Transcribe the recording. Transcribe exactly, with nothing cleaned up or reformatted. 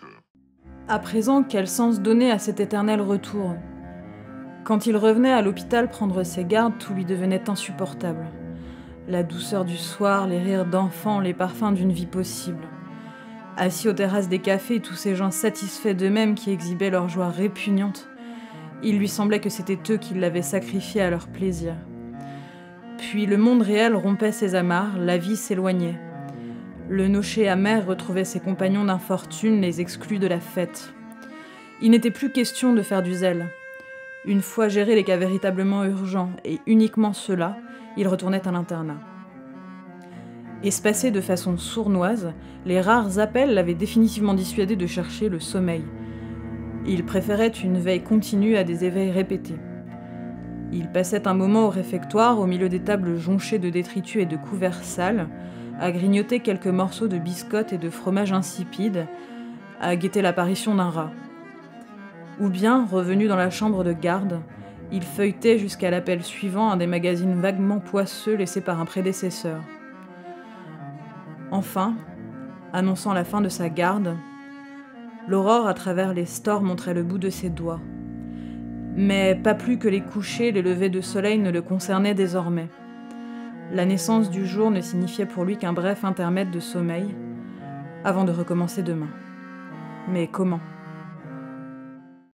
vainqueur. À présent, quel sens donner à cet éternel retour? Quand il revenait à l'hôpital prendre ses gardes, tout lui devenait insupportable. La douceur du soir, les rires d'enfants, les parfums d'une vie possible. Assis aux terrasses des cafés, tous ces gens satisfaits d'eux-mêmes qui exhibaient leur joie répugnante, il lui semblait que c'était eux qui l'avaient sacrifié à leur plaisir. Puis le monde réel rompait ses amarres, la vie s'éloignait. Le nocher amer retrouvait ses compagnons d'infortune, les exclus de la fête. Il n'était plus question de faire du zèle. Une fois gérés les cas véritablement urgents, et uniquement ceux-là, il retournait à l'internat. Espacés de façon sournoise, les rares appels l'avaient définitivement dissuadé de chercher le sommeil. Il préférait une veille continue à des éveils répétés. Il passait un moment au réfectoire, au milieu des tables jonchées de détritus et de couverts sales, à grignoter quelques morceaux de biscottes et de fromage insipides, à guetter l'apparition d'un rat. Ou bien, revenu dans la chambre de garde, il feuilletait jusqu'à l'appel suivant un des magazines vaguement poisseux laissés par un prédécesseur. Enfin, annonçant la fin de sa garde, l'aurore à travers les stores montrait le bout de ses doigts. Mais pas plus que les couchers, les levées de soleil ne le concernaient désormais. La naissance du jour ne signifiait pour lui qu'un bref intermède de sommeil, avant de recommencer demain. Mais comment ?